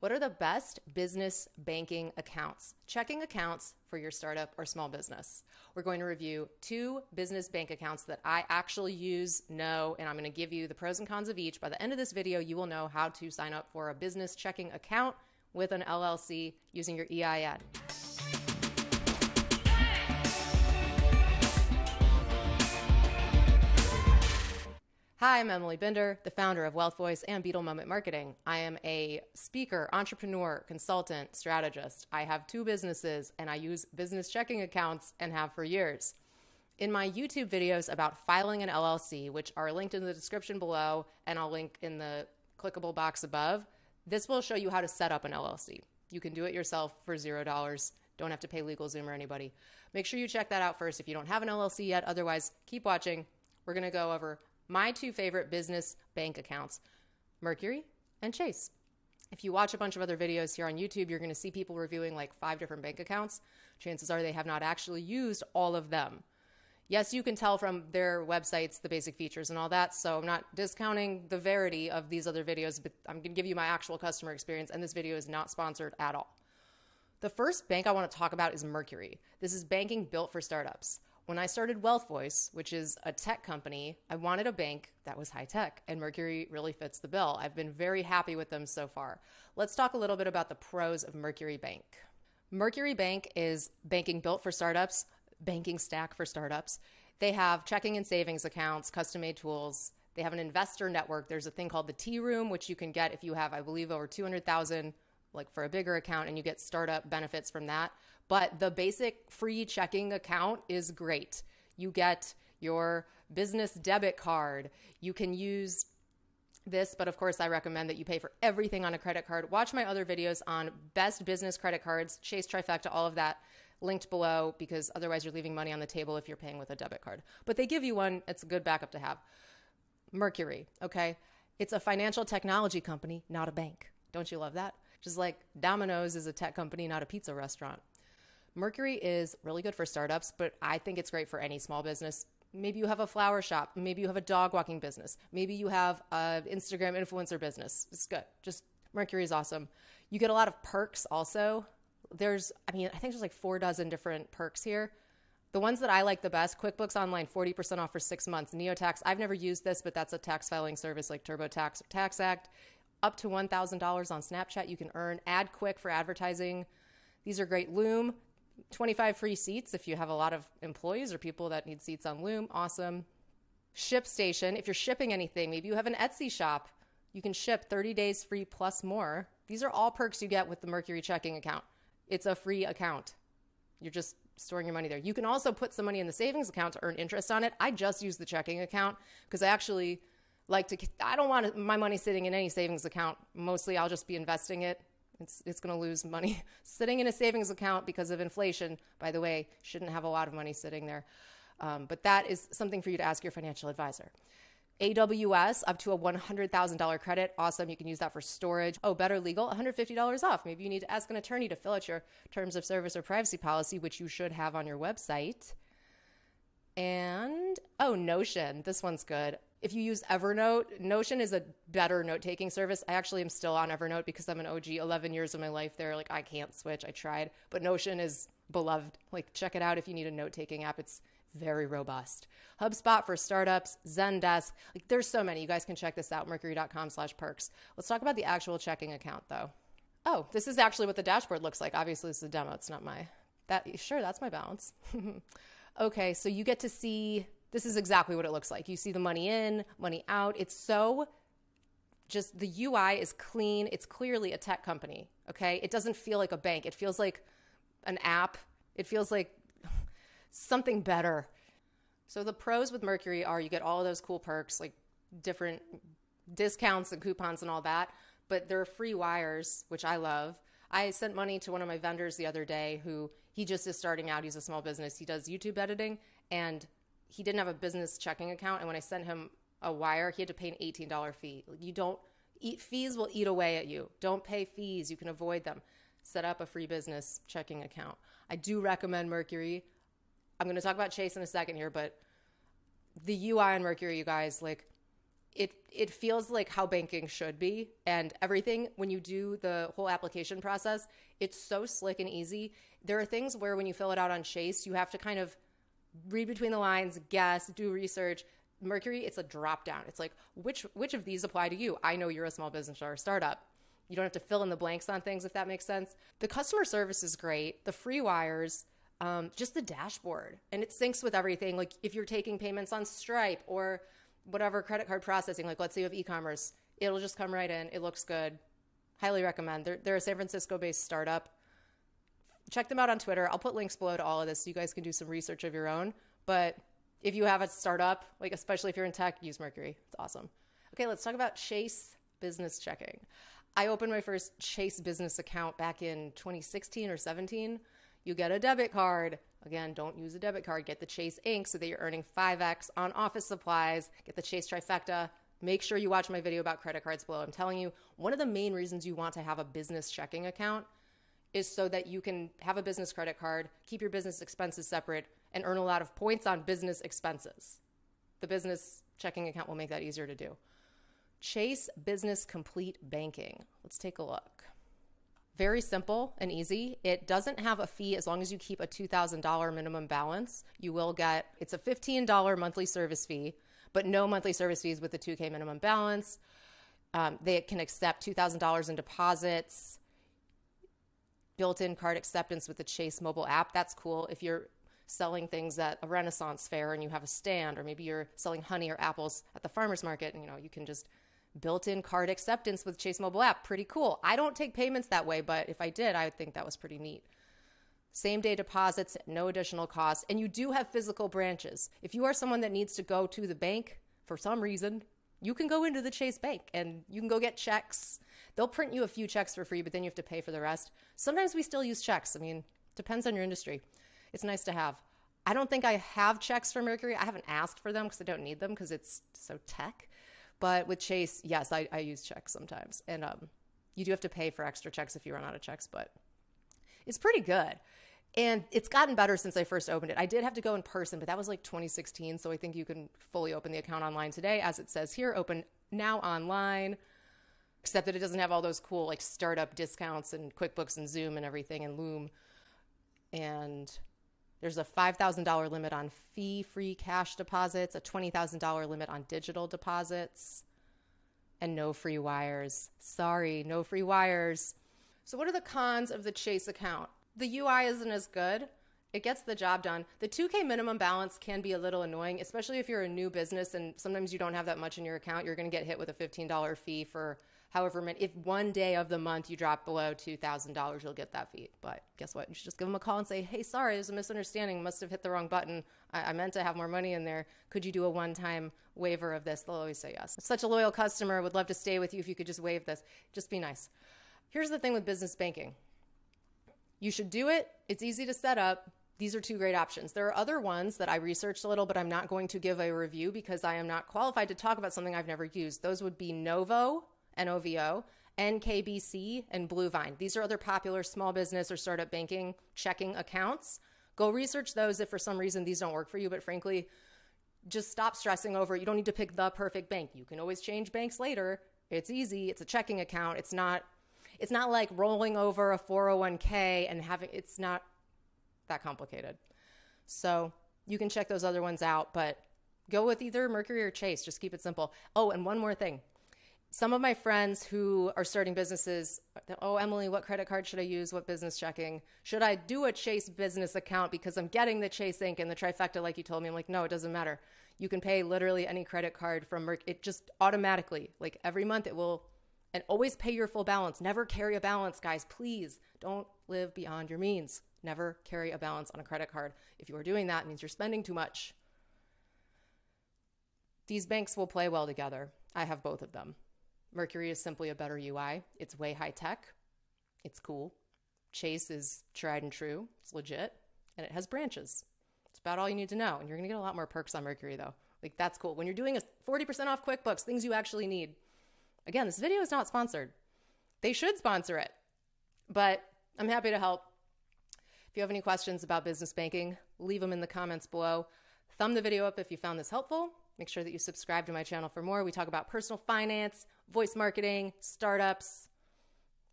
What are the best business banking accounts, checking accounts for your startup or small business? We're going to review 2 business bank accounts that I actually use, know, and I'm going to give you the pros and cons of each. By the end of this video, you will know how to sign up for a business checking account with an LLC using your EIN. Hi, I'm Emily Binder, the founder of Wealth Voice and Beetle Moment Marketing. I am a speaker, entrepreneur, consultant, strategist. I have 2 businesses and I use business checking accounts and have for years. In my YouTube videos about filing an LLC, which are linked in the description below and I'll link in the clickable box above, this will show you how to set up an LLC. You can do it yourself for $0. Don't have to pay LegalZoom or anybody. Make sure you check that out first if you don't have an LLC yet. Otherwise, keep watching. We're going to go over my 2 favorite business bank accounts, Mercury and Chase. If you watch a bunch of other videos here on YouTube, you're going to see people reviewing like 5 different bank accounts. Chances are they have not actually used all of them. Yes, you can tell from their websites, the basic features and all that. So I'm not discounting the verity of these other videos, but I'm going to give you my actual customer experience. And this video is not sponsored at all. The first bank I want to talk about is Mercury. This is banking built for startups. When I started Wealth Voice, which is a tech company, I wanted a bank that was high tech, and Mercury really fits the bill. I've been very happy with them so far. Let's talk a little bit about the pros of Mercury Bank. Mercury Bank is banking built for startups, banking stack for startups. They have checking and savings accounts, custom-made tools. They have an investor network. There's a thing called the Tea Room, which you can get if you have, I believe, over 200,000 like for a bigger account, and you get startup benefits from that. But the basic free checking account is great. You get your business debit card. You can use this, but of course I recommend that you pay for everything on a credit card. Watch my other videos on best business credit cards, Chase Trifecta, all of that linked below, because otherwise you're leaving money on the table if you're paying with a debit card. But they give you one. It's a good backup to have. Mercury, okay? It's a financial technology company, not a bank. Don't you love that? Just like Domino's is a tech company, not a pizza restaurant. Mercury is really good for startups, but I think it's great for any small business. Maybe you have a flower shop. Maybe you have a dog walking business. Maybe you have an Instagram influencer business. It's good. Just Mercury is awesome. You get a lot of perks also. I think there's like 4 dozen different perks here. The ones that I like the best, QuickBooks Online, 40% off for 6 months. NeoTax, I've never used this, but that's a tax filing service like TurboTax or TaxAct. Up to $1,000 on Snapchat you can earn. AdQuick for advertising. These are great. Loom, 25 free seats if you have a lot of employees or people that need seats on Loom. Awesome. ShipStation, if you're shipping anything, maybe you have an Etsy shop, you can ship 30 days free plus more. These are all perks you get with the Mercury checking account. It's a free account. You're just storing your money there. You can also put some money in the savings account to earn interest on it. I just use the checking account because I actually like to, I don't want my money sitting in any savings account. Mostly I'll just be investing it. It's going to lose money sitting in a savings account because of inflation. By the way, shouldn't have a lot of money sitting there. But that is something for you to ask your financial advisor. AWS, up to a $100,000 credit. Awesome. You can use that for storage. Oh, Better Legal, $150 off. Maybe you need to ask an attorney to fill out your terms of service or privacy policy, which you should have on your website. And, oh, Notion. This one's good. If you use Evernote, Notion is a better note-taking service. I actually am still on Evernote because I'm an OG, 11 years of my life there. Like, I can't switch. I tried. But Notion is beloved. Like, check it out if you need a note-taking app. It's very robust. HubSpot for startups, Zendesk. Like, there's so many. You guys can check this out, mercury.com/perks. Let's talk about the actual checking account, though. Oh, this is actually what the dashboard looks like. Obviously, this is a demo. It's not my... Sure, that's my balance. Okay, so you get to see... This is exactly what it looks like. You see the money in, money out. It's so just the UI is clean. It's clearly a tech company, okay? It doesn't feel like a bank. It feels like an app. It feels like something better. So the pros with Mercury are you get all of those cool perks, like different discounts and coupons and all that, but there are free wires, which I love. I sent money to one of my vendors the other day who he just is starting out. He's a small business. He does YouTube editing and he didn't have a business checking account, and when I sent him a wire, he had to pay an $18 fee. You don't eat fees will eat away at you. Don't pay fees. You can avoid them. Set up a free business checking account. I do recommend Mercury. I'm going to talk about Chase in a second here, but the UI on Mercury, you guys, like it feels like how banking should be, and everything, when you do the whole application process, it's so slick and easy. There are things where when you fill it out on Chase, you have to kind of read between the lines, guess, do research. Mercury, it's a drop down. It's like, which of these apply to you? I know you're a small business or a startup. You don't have to fill in the blanks on things, if that makes sense. The customer service is great. The free wires, just the dashboard, and it syncs with everything. Like if you're taking payments on Stripe or whatever credit card processing, like let's say you have e-commerce, it'll just come right in. It looks good. Highly recommend. They're a San Francisco-based startup. Check them out on Twitter. I'll put links below to all of this so you guys can do some research of your own. But if you have a startup, like especially if you're in tech, use Mercury. It's awesome. Okay, let's talk about Chase Business Checking. I opened my first Chase Business account back in 2016 or 17. You get a debit card. Again, don't use a debit card. Get the Chase Inc. so that you're earning 5X on office supplies. Get the Chase Trifecta. Make sure you watch my video about credit cards below. I'm telling you, one of the main reasons you want to have a business checking account is so that you can have a business credit card, keep your business expenses separate, and earn a lot of points on business expenses. The business checking account will make that easier to do. Chase Business Complete Banking. Let's take a look. Very simple and easy. It doesn't have a fee as long as you keep a $2,000 minimum balance. You will get, it's a $15 monthly service fee, but no monthly service fees with the $2,000 minimum balance. They can accept $2,000 in deposits, built-in card acceptance with the Chase mobile app. That's cool if you're selling things at a Renaissance fair and you have a stand, or maybe you're selling honey or apples at the farmer's market, and you can just built-in card acceptance with Chase mobile app. Pretty cool. I don't take payments that way, but if I did, I would think that was pretty neat. Same-day deposits, no additional cost, and you do have physical branches. If you are someone that needs to go to the bank for some reason, you can go into the Chase Bank and you can go get checks. They'll print you a few checks for free, but then you have to pay for the rest. Sometimes we still use checks. I mean, depends on your industry. It's nice to have. I don't think I have checks for Mercury. I haven't asked for them because I don't need them because it's so tech. But with Chase, yes, I use checks sometimes. And you do have to pay for extra checks if you run out of checks, but it's pretty good. And it's gotten better since I first opened it. I did have to go in person, but that was like 2016. So I think you can fully open the account online today. As it says here, open now online, except that it doesn't have all those cool like startup discounts and QuickBooks and Zoom and everything and Loom. And there's a $5,000 limit on fee-free cash deposits, a $20,000 limit on digital deposits, and no free wires. Sorry, no free wires. So what are the cons of the Chase account? The UI isn't as good. It gets the job done. The $2,000 minimum balance can be a little annoying, especially if you're a new business and sometimes you don't have that much in your account. You're going to get hit with a $15 fee for however many. If one day of the month you drop below $2,000, you'll get that fee. But guess what? You should just give them a call and say, hey, sorry, there's a misunderstanding. Must have hit the wrong button. I meant to have more money in there. Could you do a one-time waiver of this? They'll always say yes. Such a loyal customer. Would love to stay with you if you could just waive this. Just be nice. Here's the thing with business banking. You should do it. It's easy to set up. These are two great options. There are other ones that I researched a little, but I'm not going to give a review because I am not qualified to talk about something I've never used. Those would be Novo, N-O-V-O, NKBC, and Bluevine. These are other popular small business or startup banking checking accounts. Go research those if for some reason these don't work for you, but frankly, just stop stressing over it. You don't need to pick the perfect bank. You can always change banks later. It's easy. It's a checking account. It's not like rolling over a 401k and it's not that complicated. So you can check those other ones out, but go with either Mercury or Chase. Just keep it simple. Oh, and one more thing. Some of my friends who are starting businesses, oh, Emily, what credit card should I use? What business checking? Should I do a Chase business account because I'm getting the Chase Inc. and the Trifecta like you told me? I'm like, no, it doesn't matter. You can pay literally any credit card from Mercury. It just automatically, like every month it will, and always pay your full balance. Never carry a balance, guys. Please don't live beyond your means. Never carry a balance on a credit card. If you are doing that, it means you're spending too much. These banks will play well together. I have both of them. Mercury is simply a better UI. It's way high tech. It's cool. Chase is tried and true. It's legit. And it has branches. It's about all you need to know. And you're going to get a lot more perks on Mercury, though. Like, that's cool. When you're doing a 40% off QuickBooks, things you actually need. Again, this video is not sponsored. They should sponsor it. But I'm happy to help. If you have any questions about business banking, leave them in the comments below. Thumb the video up if you found this helpful. Make sure that you subscribe to my channel for more. We talk about personal finance, voice marketing, startups,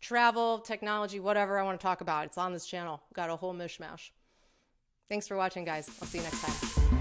travel, technology, whatever I want to talk about. It's on this channel. We've got a whole mishmash. Thanks for watching, guys. I'll see you next time.